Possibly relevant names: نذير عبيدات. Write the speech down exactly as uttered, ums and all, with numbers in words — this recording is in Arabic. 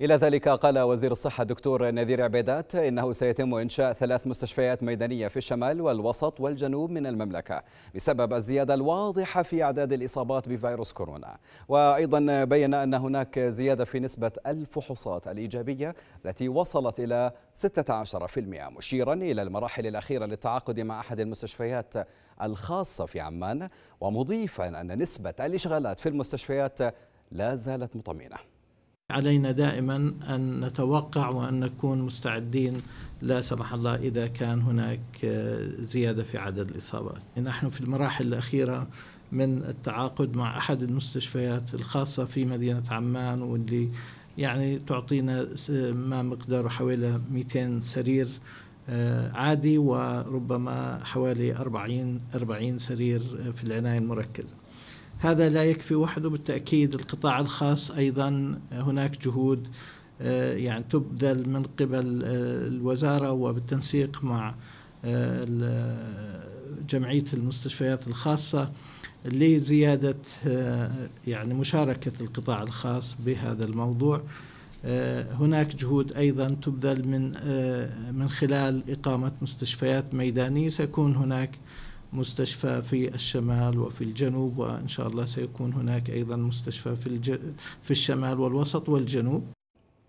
إلى ذلك قال وزير الصحة الدكتور نذير عبيدات إنه سيتم إنشاء ثلاث مستشفيات ميدانية في الشمال والوسط والجنوب من المملكة بسبب الزيادة الواضحة في أعداد الإصابات بفيروس كورونا. وأيضا بين أن هناك زيادة في نسبة الفحوصات الإيجابية التي وصلت إلى ستة عشر بالمئة، مشيرا إلى المراحل الأخيرة للتعاقد مع أحد المستشفيات الخاصة في عمان، ومضيفا أن نسبة الإشغالات في المستشفيات لا زالت مطمئنة. علينا دائما أن نتوقع وأن نكون مستعدين لا سمح الله إذا كان هناك زيادة في عدد الإصابات. نحن في المراحل الأخيرة من التعاقد مع أحد المستشفيات الخاصة في مدينة عمان، واللي يعني تعطينا ما مقداره حوالي مئتين سرير عادي وربما حوالي أربعين سرير في العناية المركزة. هذا لا يكفي وحده، بالتأكيد القطاع الخاص أيضا هناك جهود يعني تبذل من قبل الوزارة وبالتنسيق مع جمعية المستشفيات الخاصة لزيادة يعني مشاركة القطاع الخاص بهذا الموضوع. هناك جهود أيضا تبذل من من خلال إقامة مستشفيات ميدانية، سيكون هناك مستشفى في الشمال وفي الجنوب، وإن شاء الله سيكون هناك أيضا مستشفى في الج... في الشمال والوسط والجنوب.